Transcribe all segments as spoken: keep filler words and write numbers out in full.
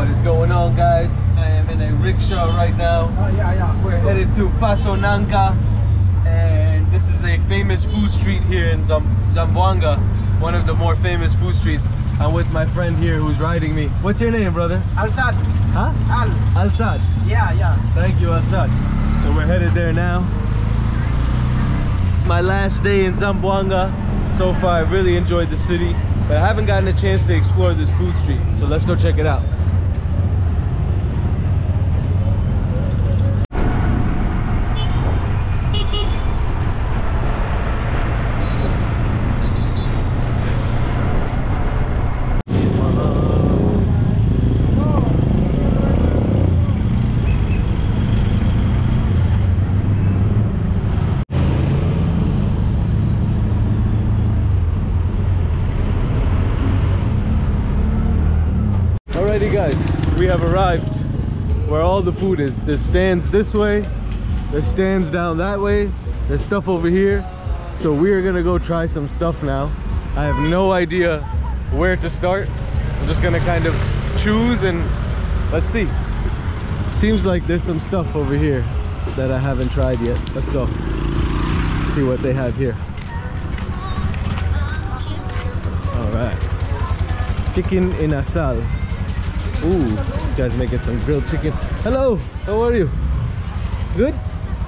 What is going on, guys? I am in a rickshaw right now. Uh, yeah, yeah. We're headed to Paso Nanca, and this is a famous food street here in Zamb Zamboanga, one of the more famous food streets. I'm with my friend here who's riding me. What's your name, brother? Al-Sad. Huh? Al. Al-Sad. Yeah, yeah. Thank you, Al-Sad. So we're headed there now. It's my last day in Zamboanga. So far, I really enjoyed the city, but I haven't gotten a chance to explore this food street. So let's go check it out. Alrighty guys, we have arrived where all the food is. There's stands this way, there's stands down that way, there's stuff over here. So we are gonna go try some stuff now. I have no idea where to start. I'm just gonna kind of choose and let's see. Seems like there's some stuff over here that I haven't tried yet. Let's go see what they have here. Alright, chicken inasal. Ooh, this guy's making some grilled chicken. Hello, how are you? Good?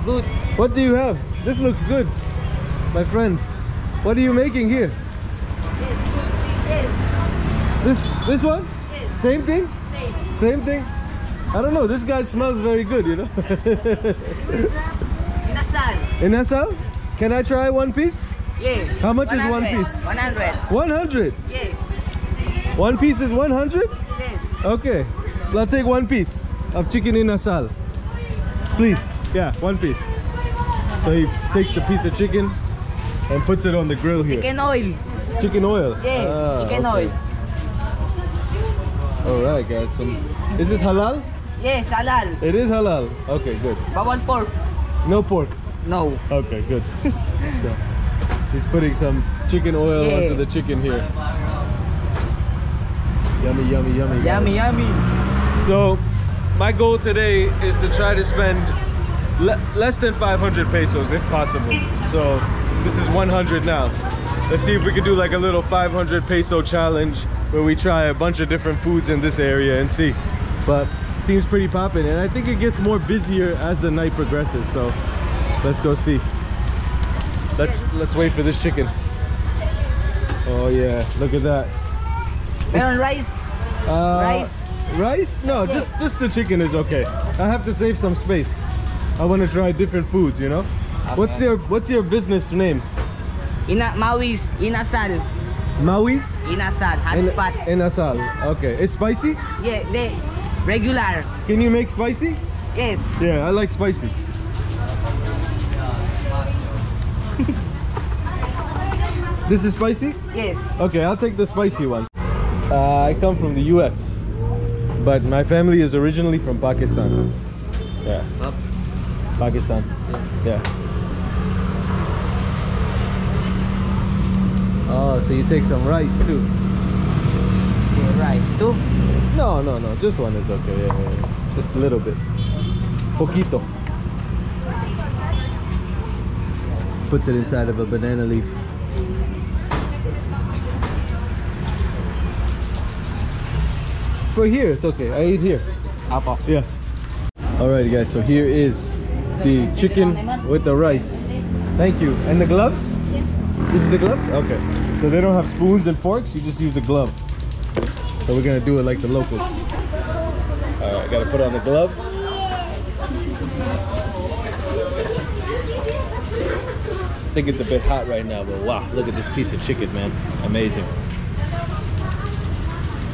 Good. What do you have? This looks good, my friend. What are you making here? This, this one? Same thing? Same. Same thing? I don't know, this guy smells very good, you know? Inasal. Inasal? Can I try one piece? Yeah. How much is one piece? one hundred. one hundred? Yeah. One piece is one hundred? Okay, I'll take one piece of chicken inasal, please. Yeah, one piece. So he takes the piece of chicken and puts it on the grill here. Chicken oil. Chicken oil? Yeah, ah, chicken okay. oil. Alright guys, so is this halal? Yes, halal. It is halal? Okay, good. But one pork. No pork? No. Okay, good. So he's putting some chicken oil yeah. onto the chicken here. Yummy, yummy, yummy. Yummy, yummy. So, my goal today is to try to spend le less than five hundred pesos if possible. So, this is one hundred now. Let's see if we can do like a little five hundred peso challenge where we try a bunch of different foods in this area and see. But, seems pretty poppin'. And I think it gets more busier as the night progresses. So, let's go see. Let's, let's wait for this chicken. Oh yeah, look at that. Melon rice? Uh, rice? Rice? No, yeah. just just the chicken is okay. I have to save some space. I want to try different foods, you know? Okay. What's your What's your business name? Ina, Maui's Inasal. Maui's? Inasal, hotspot. Inasal, okay. It's spicy? Yeah, they regular. Can you make spicy? Yes. Yeah, I like spicy. This is spicy? Yes. Okay, I'll take the spicy one. Uh, I come from the U S, but my family is originally from Pakistan. Yeah. Up. Pakistan. Yes. Yeah. Oh, so you take some rice too? Yeah, rice too? No, no, no. Just one is okay. Yeah, yeah, yeah. Just a little bit. Poquito. Puts it inside of a banana leaf. For here, it's okay. I eat here. Appa. Yeah. Alright guys, so here is the chicken with the rice. Thank you. And the gloves? Yes. This is the gloves? Okay. So they don't have spoons and forks, you just use a glove. So we're gonna do it like the locals. Alright, gotta put on the glove. I think it's a bit hot right now, but wow, look at this piece of chicken, man. Amazing.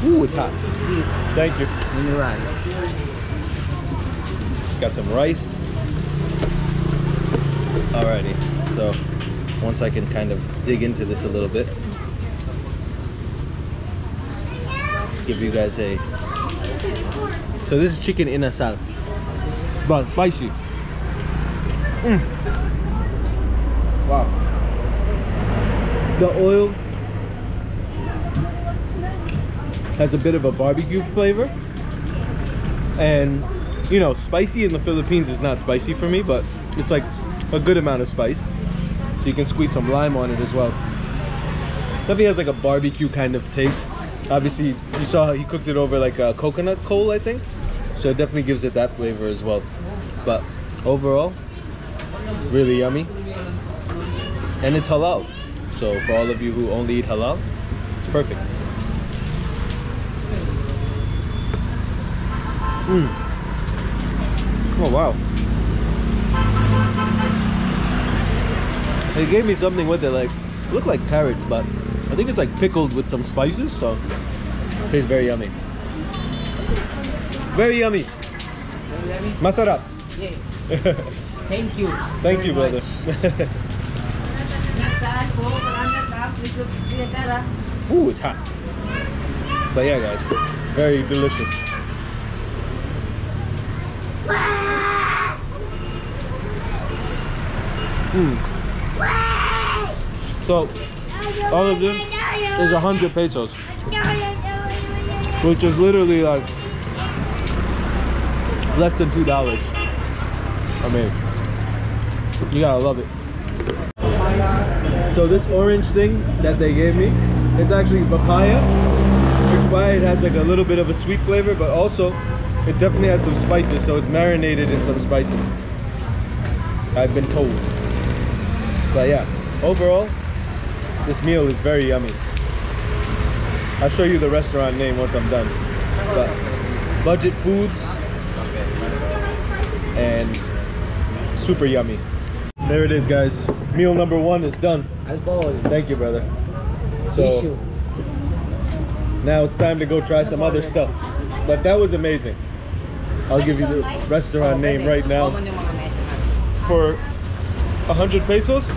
Ooh, it's hot. Yes. Thank you. And the rice. Got some rice. Alrighty. So once I can kind of dig into this a little bit, give you guys a. So this is chicken inasal, but spicy. Mm. Wow. The oil has a bit of a barbecue flavor, And you know, spicy in the Philippines is not spicy for me, but it's like a good amount of spice. So you can squeeze some lime on it as well. Definitely has like a barbecue kind of taste. Obviously, you saw how he cooked it over like a coconut coal, I think. So it definitely gives it that flavor as well. But overall, really yummy. And it's halal. So for all of you who only eat halal, it's perfect. Mm. Oh wow. They gave me something with it, like, it looked like carrots, but I think it's like pickled with some spices, so it tastes very yummy. Very yummy. Very yummy. Masarap. Yeah. Thank you. Thank you, brother. Ooh, it's hot. But yeah, guys, very delicious. Mm. So, all of them is one hundred pesos, which is literally like less than two dollars. I mean, you gotta love it. So this orange thing that they gave me, it's actually papaya, which is why it has like a little bit of a sweet flavor, but also it definitely has some spices, so it's marinated in some spices, I've been told. But yeah, overall, this meal is very yummy. I'll show you the restaurant name once I'm done. But budget foods, and super yummy. There it is, guys. Meal number one is done. Thank you, brother. So now it's time to go try some other stuff. But that was amazing. I'll give you the restaurant name right now. For one hundred pesos,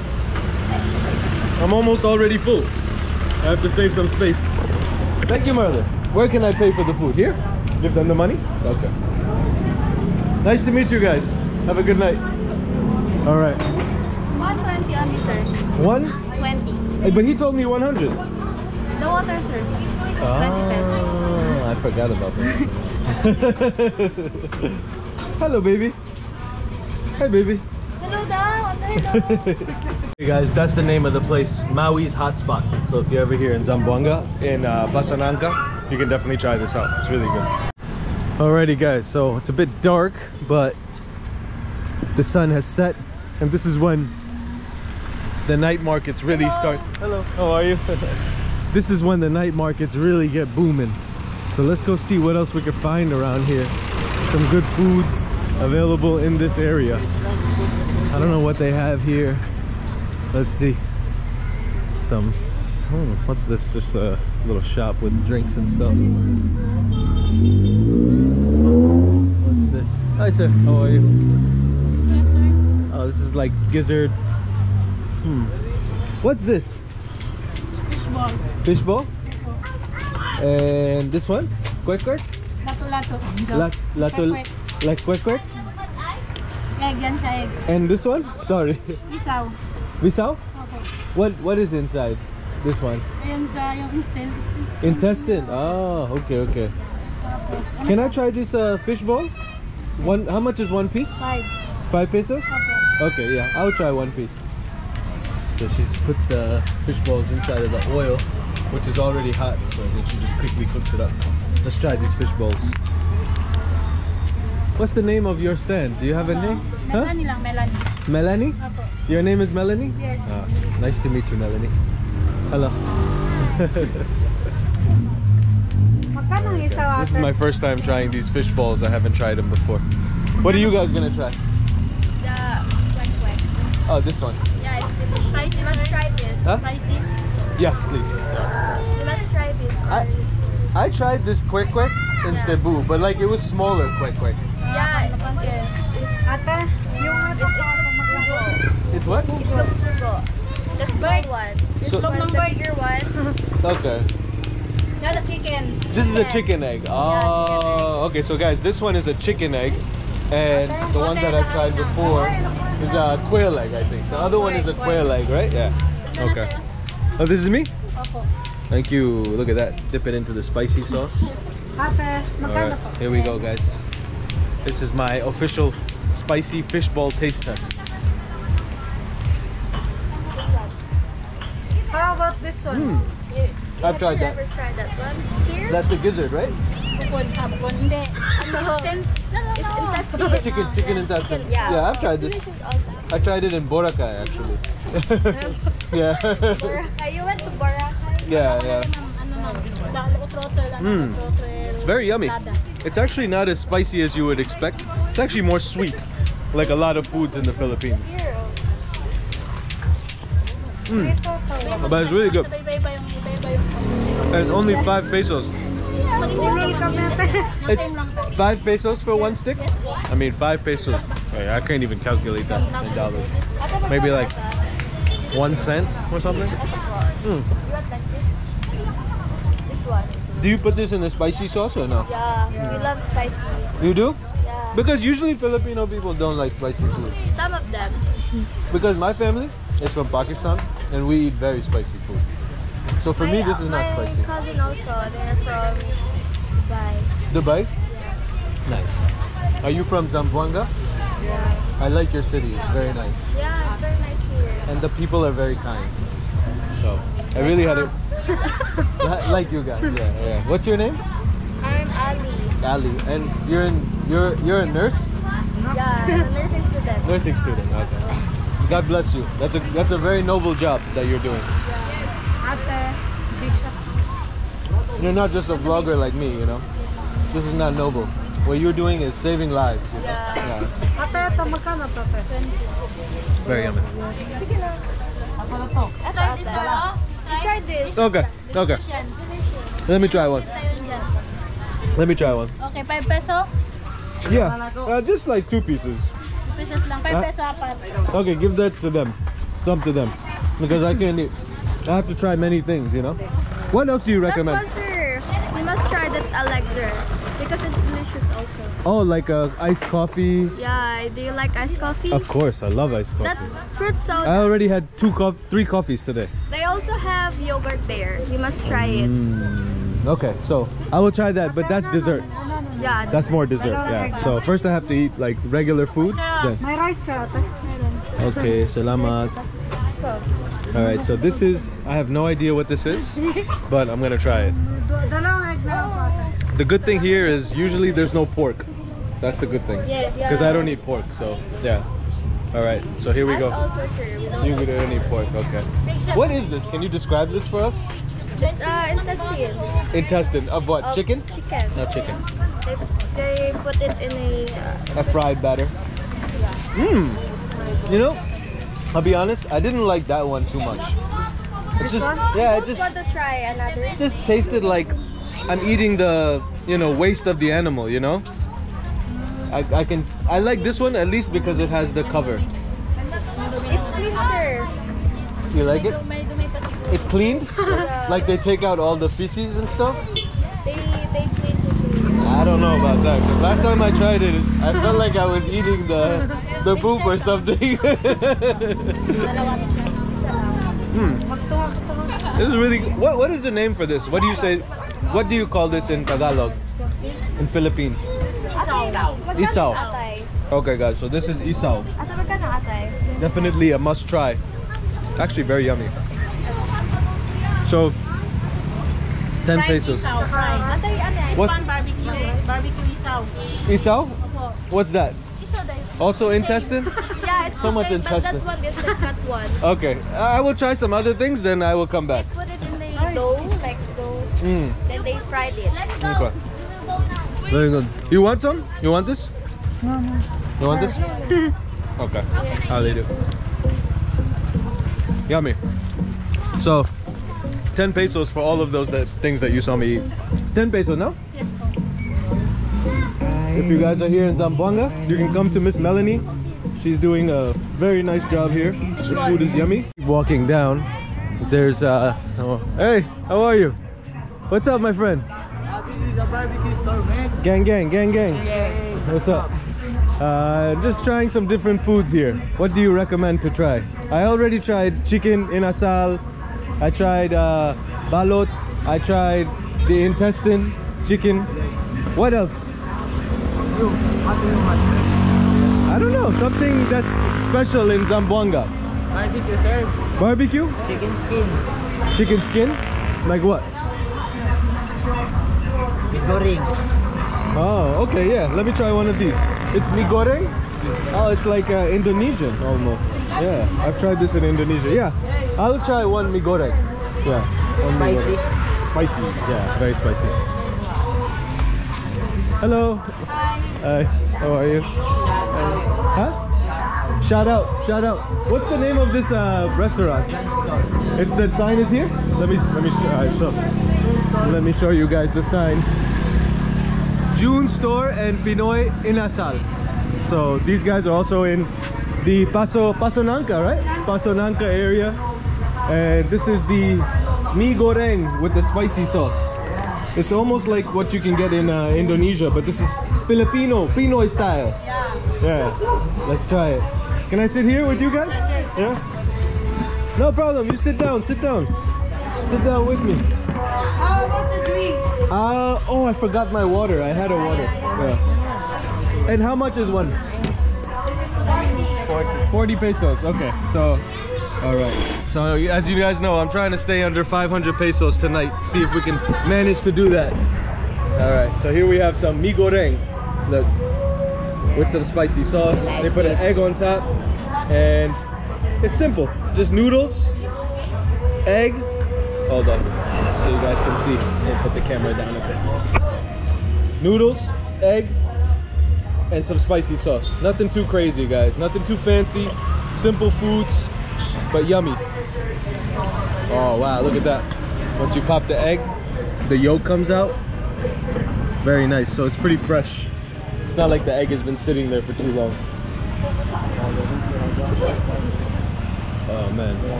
I'm almost already full. I have to save some space. Thank you, Marla. Where can I pay for the food? Here? Give them the money? Okay. Nice to meet you guys. Have a good night. All right. one twenty only, sir. one twenty. Hey, but he told me one hundred. The water, sir. Ah, twenty pesos. I forgot about that. Hello, baby. Hi, baby. Hello, down. Hello. Hey guys, that's the name of the place, Maui's Hotspot. So if you're ever here in Zamboanga, in uh, Paso Nanca, you can definitely try this out. It's really good. Alrighty guys, so it's a bit dark, but the sun has set, and this is when the night markets really Hello. start. Hello, how are you? This is when the night markets really get booming. So let's go see what else we can find around here. Some good foods available in this area. I don't know what they have here. Let's see. Some, oh, what's this? Just a little shop with drinks and stuff. What's this? Hi, sir. How are you? Yes, sir. Oh, this is like gizzard. Hmm. What's this? Fish ball. Fish ball? And this one? Kwek Kwek? Lato Lato. La, lato Kwek Kwek. Like Kwek Kwek? And this one? Sorry. Isao. Bisau? Okay. What what is inside this one? And, uh, yung intestine. Intestine. Ah, okay, okay. Can I try this uh, fish ball? One. How much is one piece? Five. Five pesos? Okay. Okay, yeah. I'll try one piece. So she puts the fish balls inside of the oil, which is already hot. So then she just quickly cooks it up. Let's try these fish balls. What's the name of your stand? Do you have a name? Huh? Melanie lang, Melanie. Melanie? Okay. Your name is Melanie? Yes. Ah, nice to meet you, Melanie. Hello. This is my first time trying these fish balls. I haven't tried them before. What are you guys gonna try? The Kwek Kwek. Oh, this one. Yeah, it's different. Spicy. You must try this. Huh? Spicy. Yes, please. You must try this. I, I tried this Kwek Kwek in yeah. Cebu, but like it was smaller Kwek Kwek. Yeah. It's, it's what? It's the small one. This so, one's the bigger one. Okay. Not a chicken. This is a chicken egg. Oh, okay. So guys, this one is a chicken egg, and the one that I tried before is a quail egg, I think. The other one is a quail egg, right? Yeah. Okay. Oh, this is me? Thank you. Look at that. Dip it into the spicy sauce. All right, here we go, guys. This is my official spicy fishball taste test. How about this one? Mm. You, you I've tried that. Never tried that one. Here? That's the gizzard, right? It's intestine. Chicken, chicken intestine. Chicken, yeah. yeah, I've tried this. I tried it in Boracay actually. yeah. Boracay. You went to Boracay? Yeah, yeah. Mm. It's very yummy. It's actually not as spicy as you would expect. It's actually more sweet, like a lot of foods in the Philippines. Mm. But it's really good. And it's only five pesos. It's five pesos for one stick? I mean, five pesos. I can't even calculate that in dollars. Maybe like one cent or something? Mm. Do you put this in the spicy sauce or no? Yeah, we love spicy. You do? Yeah. Because usually Filipino people don't like spicy food. Some of them. Because my family is from Pakistan and we eat very spicy food. So for my, me, this is not spicy. My cousin also, they're from Dubai. Dubai? Yeah. Nice. Are you from Zamboanga? Yeah. I like your city. It's very nice. Yeah, it's very nice here. And the people are very kind. So I really had it. Like you guys. Yeah, yeah. What's your name? I'm Ali. Ali, and you're in, you're you're a nurse? Yeah, I'm a nursing student. Nursing student. Okay. God bless you. That's a that's a very noble job that you're doing. Yeah. You're not just a vlogger like me, you know. This is not noble. What you're doing is saving lives. You know? Yeah. yeah. Very yummy. Try this. Okay. Okay. Let me try one. Let me try one. Okay, five peso. Yeah. Uh, just like two pieces. Two pieces lang. Five peso apat. Okay, give that to them. Some to them, because I can't eat. I have to try many things, you know. What else do you recommend? You must try that Allegro because it's delicious also. Oh, like uh, iced coffee? Yeah, do you like iced coffee? Of course, I love iced coffee. That fruit soda. I already had two co three coffees today. They also have yogurt there. You must try it. Mm, okay, so I will try that, but that's dessert. Yeah. That's more dessert, yeah. So first I have to eat like regular food. My rice karate. Okay, salamat. All right, so this is, I have no idea what this is, but I'm gonna try it. The good thing here is usually there's no pork. That's the good thing. Because I don't eat pork, so yeah. All right, so here we go. You don't eat pork, okay. What is this? Can you describe this for us? It's uh, intestine. Intestine of what? Of chicken? Chicken. Not chicken. They, they put it in a... Uh, a fried batter. Mmm. Yeah. You know? I'll be honest, I didn't like that one too much. It's just, yeah, it just, to try another. Just tasted like I'm eating the, you know, waste of the animal, you know? I, I can, I like this one at least because it has the cover. It's clean, sir. You like it? It's clean? Like they take out all the feces and stuff? They, they clean it. I don't know about that. Last time I tried it, I felt like I was eating the... the poop or something. hmm. This is really. What What is the name for this? What do you say? What do you call this in Tagalog? In Philippines. Isaw. Isaw. Okay, guys. So this is isaw. Definitely a must try. Actually, very yummy. So, ten pesos. What's barbecue? Barbecue isaw. Isaw? What's that? Also intestine? Yeah, it's so much same, intestine. But that one is the cut one. Okay, I will try some other things, then I will come back. They put it in the dough, like dough. Mm. Then they fried it. Let's go. Okay. We will go now. Very good. You want some? You want this? No, no. You want this? Okay. How they do? Yummy. So, ten pesos for all of those that, things that you saw me eat. Ten pesos, no? Yes. If you guys are here in Zamboanga, you can come to Miss Melanie. She's doing a very nice job here. The food is yummy. Walking down, there's uh oh, hey, how are you? What's up, my friend? Uh, this is a barbecue store, man. Gang, gang, gang, gang. Hey, what's up? Uh, just trying some different foods here. What do you recommend to try? I already tried chicken inasal. I tried uh, balot. I tried the intestine chicken. What else? I don't know, something that's special in Zamboanga. Barbecue, sir. Barbecue? Chicken skin. Chicken skin? Like what? Mi goreng. Oh, okay, yeah. Let me try one of these. It's mi goreng? Oh, it's like uh, Indonesian almost. Yeah, I've tried this in Indonesia. Yeah, I'll try one mi goreng. Yeah. One spicy. Spicy. Yeah, very spicy. Hello. Hi. Hi. How are you? Huh? Shout out. Shout out. What's the name of this uh, restaurant? It's the sign is here. Let me let me uh, show. Let me show you guys the sign. June Store and Pinoy Inasal. So these guys are also in the Paso Paso Nanca, right? Paso Nanca area. And this is the mi goreng with the spicy sauce. It's almost like what you can get in uh, Indonesia, but this is Filipino, Pinoy style. Yeah. Yeah. Let's try it. Can I sit here with you guys? Yeah. No problem. You sit down. Sit down. Sit down with me. How about the drink? Uh, oh, I forgot my water. I had a water. Yeah. And how much is one? forty pesos. Okay. So. Alright, so as you guys know, I'm trying to stay under five hundred pesos tonight. See if we can manage to do that. Alright, so here we have some mi goreng. Look, with some spicy sauce. They put an egg on top. And it's simple. Just noodles, egg. Hold on, so you guys can see. I'll put the camera down a bit. Noodles, egg, and some spicy sauce. Nothing too crazy, guys. Nothing too fancy. Simple foods. But yummy. Oh wow, look at that. Once you pop the egg, the yolk comes out. Very nice, so it's pretty fresh. It's not like the egg has been sitting there for too long. Oh man.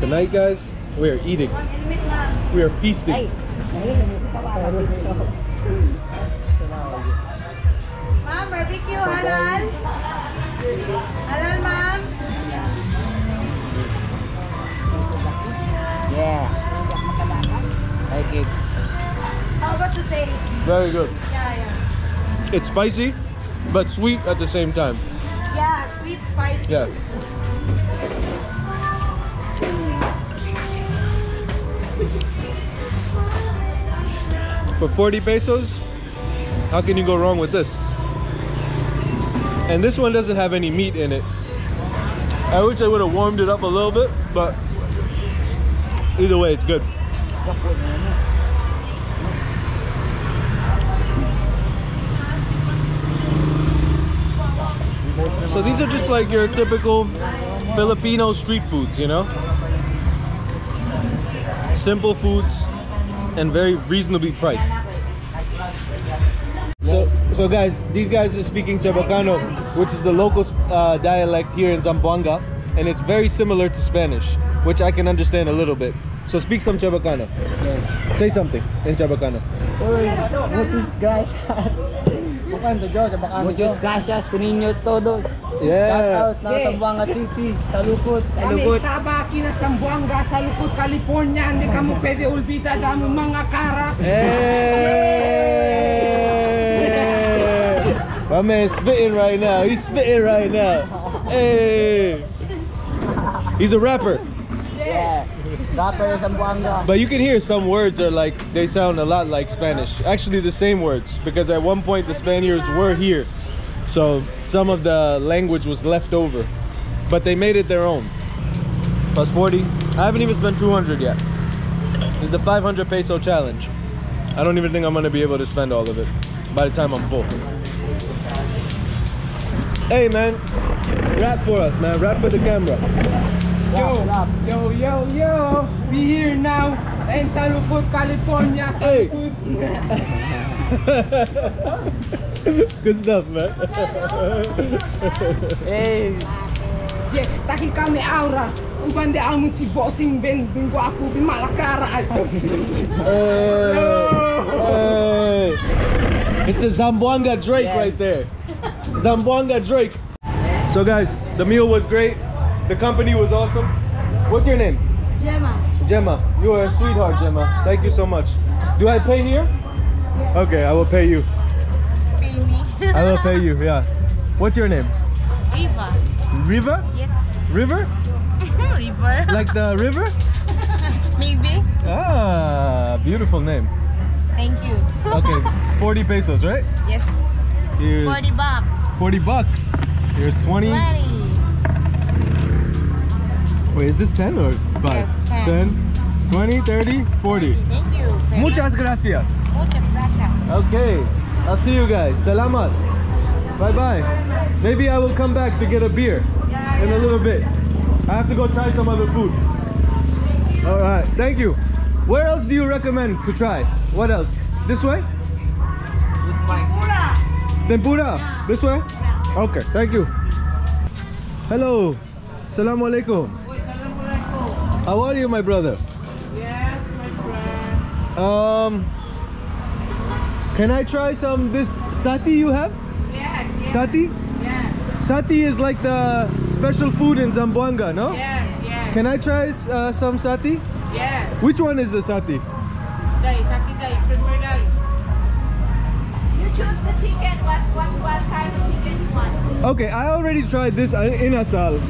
Tonight guys, we are eating. We are feasting. Mom, barbecue halal. Halal, mom. Yeah. Thank you. How about the taste? Very good. Yeah, yeah. It's spicy, but sweet at the same time. Yeah, sweet, spicy. Yeah. For forty pesos, how can you go wrong with this? And this one doesn't have any meat in it. I wish I would have warmed it up a little bit, but either way, it's good. So these are just like your typical Filipino street foods, you know? Simple foods and very reasonably priced. So, so guys, these guys are speaking Chabacano, which is the local uh, dialect here in Zamboanga, and it's very similar to Spanish, which I can understand a little bit. So speak some Chabacano. Yes. Say something in Chabacano. Muchas gracias. Muchas gracias, kuninyo todo. Yeah. Shout out na Zamboanga City. Salukot. Salukot. Estaba aquí na Zamboanga, Salukot, California. Hindi ka mo pwede ulbita dami mga karap. Hey! My man's spitting right now. He's spitting right now. Hey! He's a rapper. Yeah. But you can hear some words are like, they sound a lot like Spanish. Actually the same words, because at one point the Spaniards were here. So some of the language was left over. But they made it their own. Plus forty. I haven't even spent two hundred yet. It's the five hundred peso challenge. I don't even think I'm going to be able to spend all of it by the time I'm full. Hey man, rap for us man, rap for the camera. Yo, yo, yo, yo, be here now in Salukut, California, Salukut. Hey. Good stuff, man. Hey. Yeah, taki kami aura. Uban de amun si bossing ben bingo aku bin malakara. Hey. It's the Zamboanga Drake yeah. Right there. Zamboanga Drake. So guys, the meal was great. The company was awesome. What's your name? Gemma. Gemma. You are a sweetheart, Gemma. Thank you so much. Do I pay here? Yes. Okay, I will pay you. pay me. I will pay you, yeah. What's your name? River. River? Yes. River? River. Like the river? Maybe. Ah, beautiful name. Thank you. Okay, forty pesos, right? Yes. Here's forty bucks. forty bucks. Here's twenty. twenty. Wait, is this ten or five? Yes, ten. ten. twenty, thirty, forty. Thank you. Muchas gracias. Muchas gracias. Okay, I'll see you guys. Salamat. Bye bye. Maybe I will come back to get a beer yeah, in yeah. a little bit. I have to go try some other food. Alright, thank you. Where else do you recommend to try? What else? This way? Tempura. Tempura? Yeah. This way? Yeah. Okay, thank you. Hello. Assalamu alaikum. How are you, my brother? Yes, my friend. Um, can I try some this satti you have? Yeah. yeah. Satti? Satti is like the special food in Zamboanga, no? Yeah, yeah. Can I try uh, some satti? Yeah. Which one is the satti? Dai, satti dai, prefer dai. You choose the chicken, what, what, what kind of chicken you want. Okay, I already tried this inasal.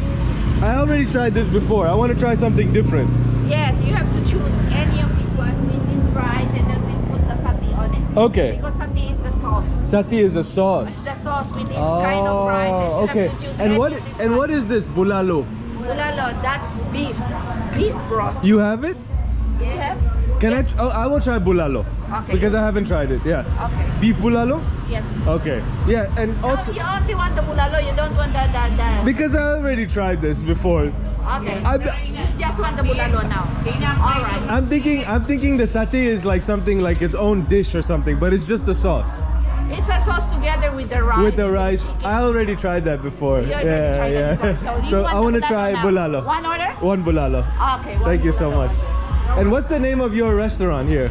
I already tried this before. I want to try something different. Yes, you have to choose any of these ones with this rice and then we put the satti on it. Okay. Because satti is the sauce. Satti is a sauce. It's the sauce with this oh, kind of rice. Okay. And what and what is this bulalo? Bulalo, that's beef, beef broth. You have it? Yes. Can yes. I? Oh, I will try bulalo. Okay. Because I haven't tried it. Yeah. Okay. Beef bulalo? Yes. Okay. Yeah, and no, also. You only want the bulalo. You don't want the the. the... Because I already tried this before. Okay. I you just want the bulalo now. All right. I'm thinking. I'm thinking the satay is like something like its own dish or something, but it's just the sauce. It's a sauce together with the rice. With the rice. I already tried that before. You already yeah, tried yeah. that before. So, so want I want to try now. Bulalo. One order? One bulalo. Okay. One Thank bulalo. you so much. And what's the name of your restaurant here?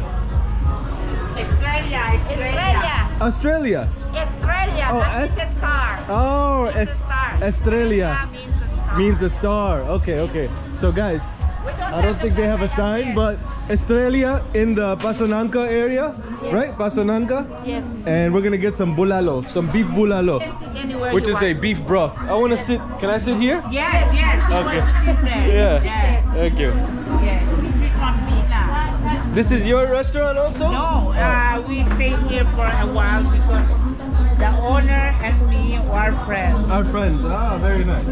Australia. Australia. Australia. Australia. Oh, that means a star. Oh, means a star. Australia means a star. Means a star. Okay, okay. So guys, don't I don't think they have a sign, here. but Australia in the Paso Nanca area, yes. right? Paso Nanca? Yes. And we're gonna get some bulalo, some beef bulalo, which is want. a beef broth. I wanna yes. sit, can I sit here? Yes, yes. You okay. Want to sit there. Yeah. yeah, thank you. Yeah. This is your restaurant also? No, uh, we stay here for a while because the owner and me are friends. Our friends, ah, very nice.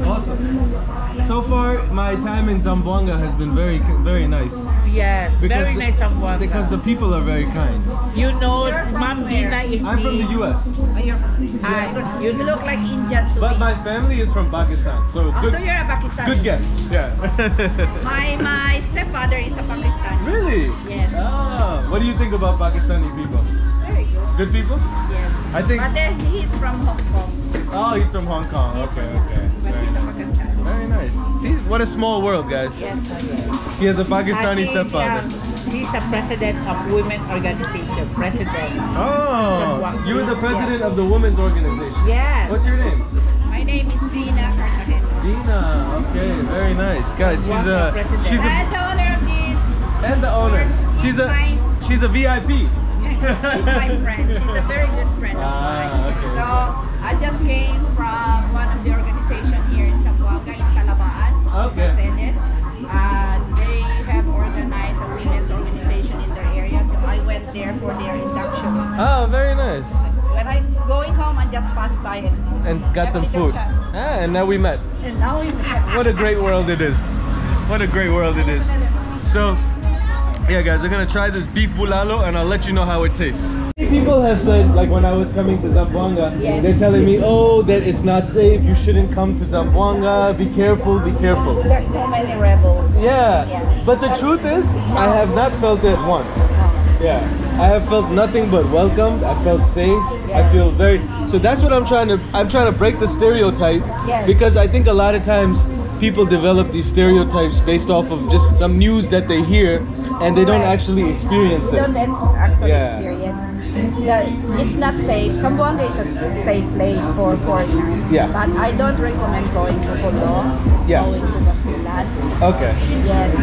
Awesome. So far, my time in Zamboanga has been very, very nice. Yes, very nice Zamboanga. Because the people are very kind. You know, Mom Dina is I'm from the U S. Oh, you're from the U S. Yeah. You look like Indian to But me. my family is from Pakistan, so oh, good. So you're a Pakistani. Good guess, yeah. my my stepfather is a Pakistani. Really? Yes. Ah, what do you think about Pakistani people? Very good. Good people? Yes. I think. But then he's from Hong Kong. Oh, he's from Hong Kong. He's okay, from okay. But very he's nice. a Pakistani. Very nice. See, what a small world, guys. Yes, she has a Pakistani think, stepfather. Um, he's the president of women's organization. President. Oh, you're the president of the women's organization. Yes. What's your name? My name is Dina. Dina. Okay, very nice, guys. She's a. She's a. And the owner of this. And the owner. She's a. She's a V I P. She's my friend. She's a very good friend of mine. Ah, okay. So I just came from one of the organizations here in Zamboanga in Calabaan. Okay. Uh, they have organized a women's organization in their area, so I went there for their induction. Oh, very nice. So when I'm going home, I just passed by it. And got some food. Ah, and now we met. And now we met. What a great world it is. What a great world it is. So. Yeah guys, we're gonna try this beef bulalo and I'll let you know how it tastes. People have said, like when I was coming to Zamboanga, yes. they're telling me, oh, that it's not safe, you shouldn't come to Zamboanga, be careful, be careful. There's so many rebels. Yeah, yeah. but the but truth is, no. I have not felt it once. No. Yeah, I have felt nothing but welcomed, I felt safe, yes. I feel very... So that's what I'm trying to, I'm trying to break the stereotype, yes. because I think a lot of times people develop these stereotypes based off of just some news that they hear and they don't right. actually experience it. They don't actually yeah. experience it. It's not safe. Zamboanga is a safe place for foreigners. Yeah. But I don't recommend going to Bulalo, yeah. going to Basilad. Okay. Yes.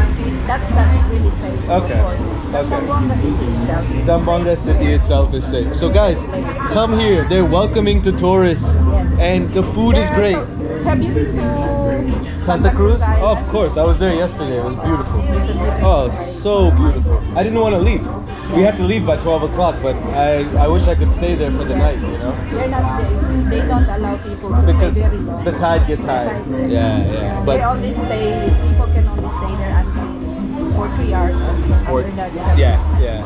That's not really safe okay. for foreigners. Okay. Zamboanga City itself. Zamboanga City itself is safe. So guys, come here. They're welcoming to tourists, yes. And the food there is great. Also, have you been to Santa Cruz? Oh, of course, I was there yesterday. It was beautiful. It's a beautiful oh, place. So beautiful. I didn't want to leave. We had to leave by twelve o'clock, but I, I wish I could stay there for the yes. night, you know? They're not, they, they don't allow people to because stay very long. The tide gets high. The tide gets yeah, high. yeah. But they only stay, people can only stay there until for three hours for, that, yeah. yeah yeah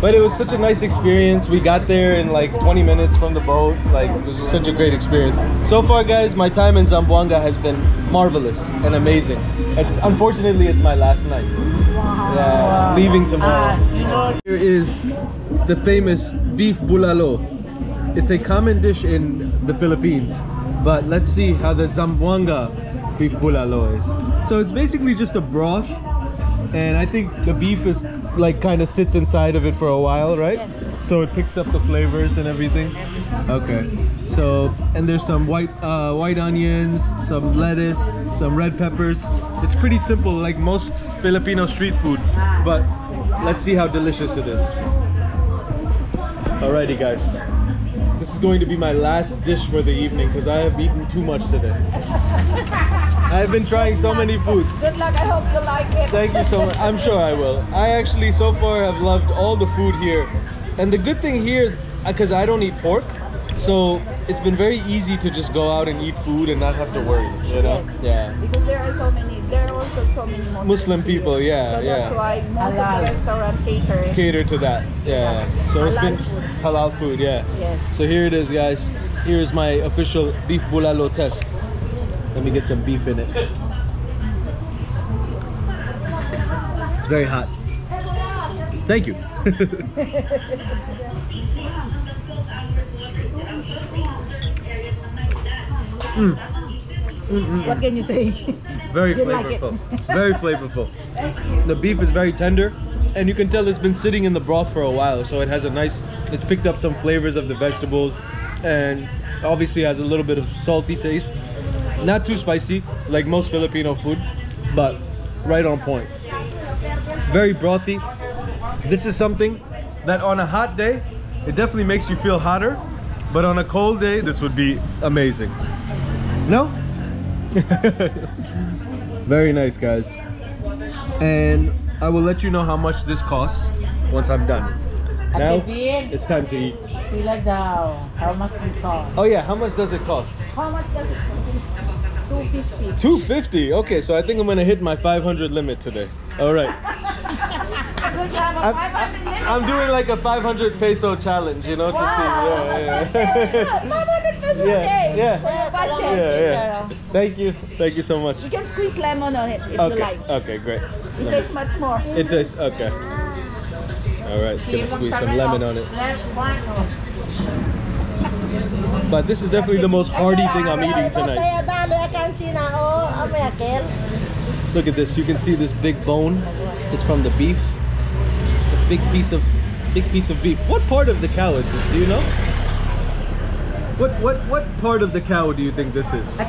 but it was such a nice experience. We got there in like twenty minutes from the boat. Like, it was such a great experience. So far, guys, my time in Zamboanga has been marvelous and amazing. It's unfortunately it's my last night. Wow. Yeah, wow. Leaving tomorrow. Uh, you know, here is the famous beef bulalo. It's a common dish in the Philippines, but let's see how the Zamboanga beef bulalo is. So it's basically just a broth. And I think the beef is like kind of sits inside of it for a while, right? Yes. So it picks up the flavors and everything. Okay. So, and there's some white uh, white onions, some lettuce, some red peppers. It's pretty simple, like most Filipino street food. But let's see how delicious it is. Alrighty, guys. This is going to be my last dish for the evening because I have eaten too much today. I've been trying so many foods. Good luck, I hope you like it. Thank you so much. I'm sure I will. I actually so far have loved all the food here. And the good thing here, because I don't eat pork, so it's been very easy to just go out and eat food and not have to worry, you know? Yes. Yeah. Because there are so many, there are also so many Muslims Muslim people, here. yeah, so yeah. So that's why most halal. of the restaurants cater. Cater to that, yeah. yeah. So halal it's been food. halal food, yeah. Yes. So here it is, guys. Here is my official beef bulalo test. Let me get some beef in it. It's very hot. Thank you. mm. Mm-mm. What can you say? Very flavorful. Like very flavorful. The beef is very tender. And you can tell it's been sitting in the broth for a while. So it has a nice, it's picked up some flavors of the vegetables. And obviously has a little bit of salty taste. Not too spicy, like most Filipino food, but right on point. Very brothy. This is something that on a hot day, it definitely makes you feel hotter, but on a cold day, this would be amazing. No? Very nice, guys. And I will let you know how much this costs once I'm done. Now, it's time to eat. How much it cost? Oh yeah, how much does it cost? How much does it cost? two fifty. two fifty. Okay, so I think I'm gonna hit my five hundred limit today. All right. I'm, I'm doing like a five hundred peso challenge, you know, wow. to see. Yeah, yeah. five hundred peso a yeah, day. Yeah. Yeah, yeah. yeah. Thank you. Thank you so much. You can squeeze lemon on it if okay. you like. Okay, great. It Let tastes me. much more. It tastes okay. All right, it's gonna squeeze some lemon on it. But this is definitely the most hearty thing I'm eating tonight. Look at this, you can see this big bone. It's from the beef. It's a big piece of big piece of beef. What part of the cow is this? Do you know? What what what part of the cow do you think this is? What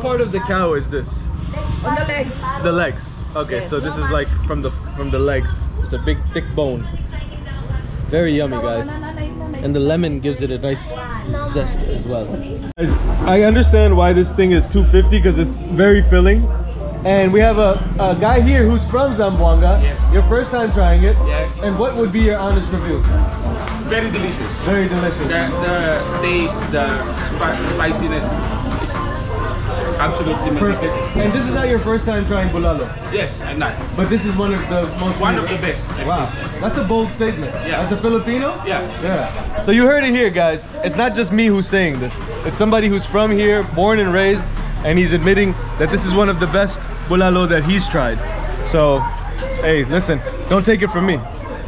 part of the cow is this? On the legs. The legs. Okay, yes. So this is like from the from the legs. It's a big thick bone. Very yummy, guys. And the lemon gives it a nice zest as well. Guys, I understand why this thing is two fifty because it's very filling. And we have a, a guy here who's from Zamboanga. Yes. Your first time trying it. Yes. And what would be your honest review? Very delicious. Very delicious. The, the taste, the spiciness, it's absolutely perfect. Magnificent. And this is not your first time trying bulalo? Yes, I'm not. But this is one of the most One famous. of the best. Wow. That's a bold statement. Yeah. As a Filipino? Yeah. Yeah. So you heard it here, guys. It's not just me who's saying this. It's somebody who's from here, born and raised, and he's admitting that this is one of the best bulalo that he's tried. So, hey, listen, don't take it from me.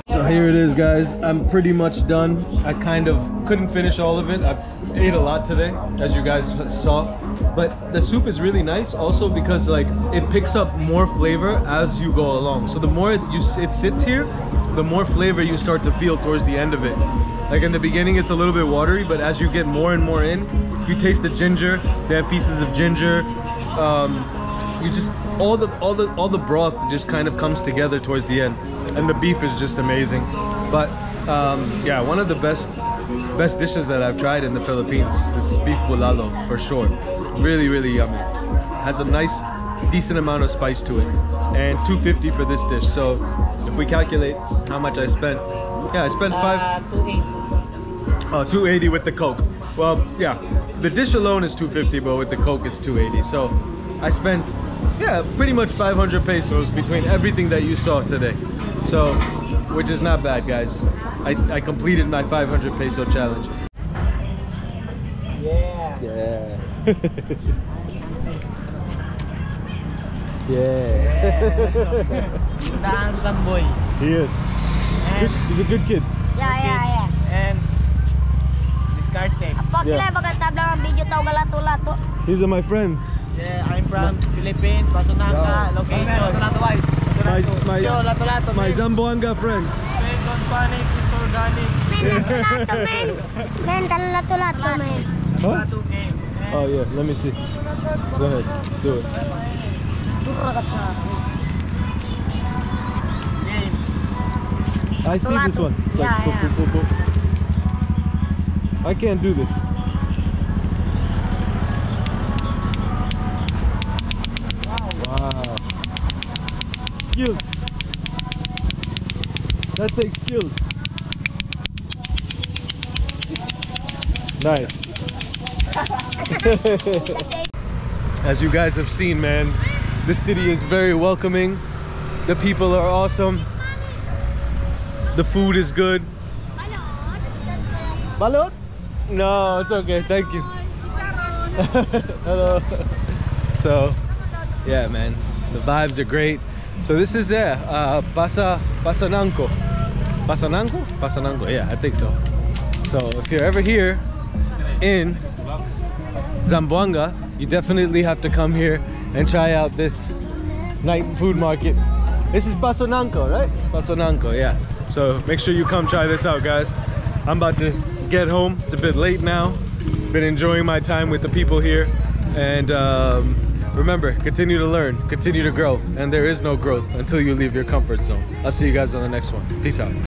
So here it is, guys. I'm pretty much done. I kind of couldn't finish all of it. I ate a lot today, as you guys saw. But the soup is really nice also because like it picks up more flavor as you go along. So the more it, you, it sits here, the more flavor you start to feel towards the end of it. Like in the beginning, it's a little bit watery, but as you get more and more in, you taste the ginger. They have pieces of ginger. um, you just all the all the all the broth just kind of comes together towards the end, and the beef is just amazing. But um, yeah, one of the best best dishes that I've tried in the Philippines is beef bulalo for sure. Really, really yummy. Has a nice, decent amount of spice to it, and two fifty for this dish. So if we calculate how much I spent, yeah, I spent five. Uh, two eighty with the Coke. Well, yeah, the dish alone is two fifty, but with the Coke it's two eighty. So I spent, yeah, pretty much five hundred pesos between everything that you saw today. So, which is not bad, guys. I, I completed my five hundred peso challenge. Yeah. Yeah. yeah. yeah. He is. Good, he's a good kid. Yeah, yeah, yeah. And yeah. These are my friends. Yeah, I'm from my Philippines, Paso Nanca, no. Location. My, my, my Zamboanga friends. Men, don't panic, it's organic. Men, talatulato, men. Huh? Oh yeah, let me see. Go ahead, do it. I see this one. Like, yeah, yeah. Boop, boop, boop, boop. I can't do this. Wow. Wow. Skills. That takes skills. Nice. As you guys have seen, man, this city is very welcoming. The people are awesome. The food is good. Balot? No, it's okay, thank you. Hello. So, yeah, man, the vibes are great. So this is, yeah, uh, Paso Nanca. Paso Nanca? Paso Nanca, yeah, I think so. So if you're ever here in Zamboanga, you definitely have to come here and try out this night food market. This is Paso Nanca, right? Paso Nanca, yeah. So make sure you come try this out, guys. I'm about to get home. It's a bit late now. Been enjoying my time with the people here, and um, remember, continue to learn, continue to grow, and there is no growth until you leave your comfort zone. I'll see you guys on the next one. Peace out.